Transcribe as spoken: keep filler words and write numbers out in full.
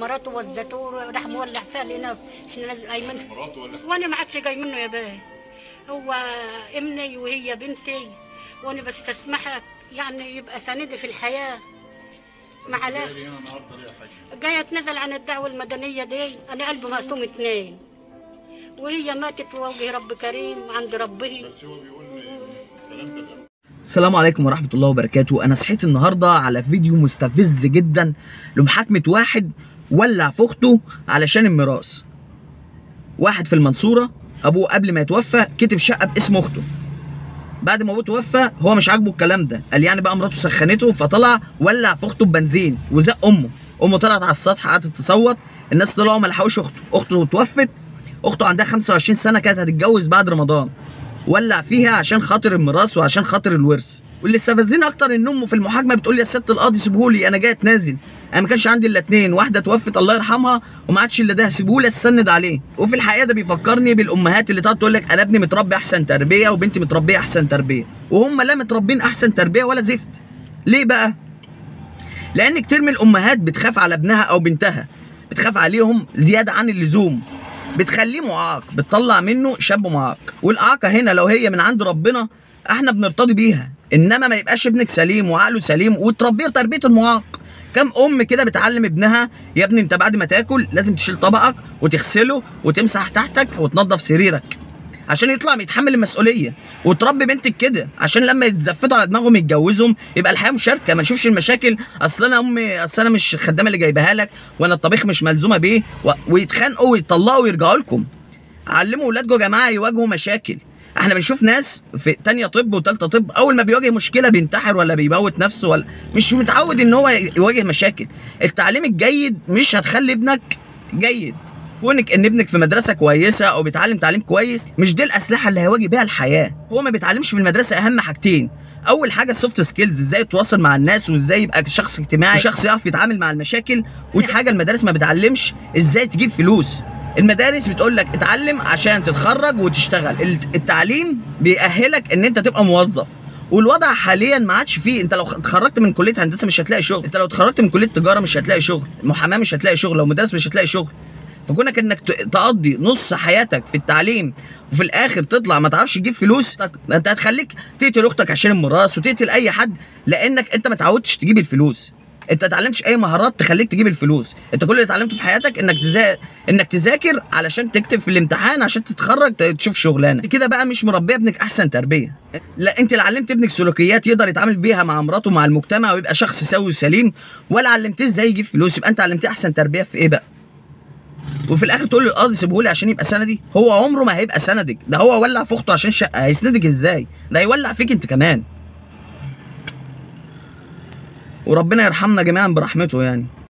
مراته وزته راح مولع فيها لنا، احنا لازم قايمين مراته ولا وانا ما عادش جاي منه يا باي. هو ابني وهي بنتي وانا بستسمحك يعني يبقى سندي في الحياه. معلش جايه اتنازل عن الدعوه المدنيه دي، انا قلبي مقسوم اتنين وهي ماتت ووجه رب كريم عند ربه. بس هو بيقول الكلام ده. السلام عليكم ورحمة الله وبركاته. أنا صحيت النهاردة على فيديو مستفز جدا لمحاكمة واحد ولع في أخته علشان الميراث. واحد في المنصورة أبوه قبل ما يتوفى كتب شقة باسم أخته، بعد ما أبوه توفى هو مش عاجبه الكلام ده، قال يعني بقى مراته سخنته، فطلع ولع في أخته ببنزين وزق أمه. أمه طلعت على السطح قعدت تصوت، الناس طلعوا ما لحقوش أخته. أخته توفت، أخته عندها خمسة وعشرين سنة كانت هتتجوز بعد رمضان، ولع فيها عشان خاطر الميراث وعشان خاطر الورث. واللي استفزني اكتر ان امه في المحاكمه بتقول لي يا ست القاضي سيبهولي انا جاي اتنازل، انا ما كانش عندي الا اتنين، واحده توفت الله يرحمها وما عادش الا ده، سيبهولي استند عليه. وفي الحقيقه ده بيفكرني بالامهات اللي تقعد تقول لك انا ابني متربي احسن تربيه وبنتي متربيه احسن تربيه، وهم لا متربين احسن تربيه ولا زفت. ليه بقى؟ لان كتير من الامهات بتخاف على ابنها او بنتها، بتخاف عليهم زياده عن اللزوم، بتخليه معاق، بتطلع منه شاب معاق. والاعاقه هنا لو هي من عند ربنا احنا بنرتضي بيها، انما ما يبقاش ابنك سليم وعقله سليم وتربيه تربيه المعاق. كم ام كده بتعلم ابنها يا ابني انت بعد ما تاكل لازم تشيل طبقك وتغسله وتمسح تحتك وتنظف سريرك عشان يطلع يتحمل المسؤوليه، وتربي بنتك كده عشان لما يتزفتوا على دماغهم يتجوزهم يبقى الحياه مشاركه، ما نشوفش المشاكل اصل انا امي اصل انا مش الخدامه اللي جايبها لك وانا الطبيخ مش ملزومه بيه، ويتخانقوا ويطلقوا ويرجعوا لكم. علموا اولادكم يا جماعه يواجهوا مشاكل. احنا بنشوف ناس في ثانيه طب وثالثه طب اول ما بيواجه مشكله بينتحر ولا بيموت نفسه، ولا مش متعود ان هو يواجه مشاكل. التعليم الجيد مش هتخلي ابنك جيد، كونك ان ابنك في مدرسه كويسه او بيتعلم تعليم كويس مش دي الاسلحه اللي هيواجه بيها الحياه. هو ما بيتعلمش في المدرسه اهم حاجتين، اول حاجه السوفت سكيلز، ازاي يتواصل مع الناس وازاي يبقى شخص اجتماعي وشخص يعرف يتعامل مع المشاكل، ودي حاجه المدارس ما بتعلمش ازاي تجيب فلوس. المدارس بتقول لك اتعلم عشان تتخرج وتشتغل، التعليم بيأهلك ان انت تبقى موظف، والوضع حاليا ما عادش فيه. انت لو اتخرجت من كليه هندسه مش هتلاقي شغل، انت لو اتخرجت من كليه تجاره مش هتلاقي شغل، محاماه مش هتلاقي شغل، لو مدرس مش هتلاقي شغل. فكونك انك تقضي نص حياتك في التعليم وفي الاخر تطلع ما تعرفش تجيب فلوس، انت هتخليك تقتل اختك عشان الميراث وتقتل اي حد، لانك انت ما تعودتش تجيب الفلوس، انت ما اتعلمتش اي مهارات تخليك تجيب الفلوس. انت كل اللي اتعلمته في حياتك انك تزا... انك تذاكر علشان تكتب في الامتحان عشان تتخرج تشوف شغلانه. كده بقى مش مربيه ابنك احسن تربيه، لا انت اللي علمت ابنك سلوكيات يقدر يتعامل بيها مع مراته ومع المجتمع ويبقى شخص سوي وسليم، ولا علمتيه ازاي يجيب فلوس. يبقى انت علمتيه احسن تربيه في ايه بقى؟ وفي الاخر تقول للقاضي سيبهولي عشان يبقى سندي؟ هو عمره ما هيبقى سندك، ده هو ولع في اخته عشان شقه، هيسندك ازاي؟ ده هيولع فيك انت كمان. وربنا يرحمنا جميعا برحمته يعني.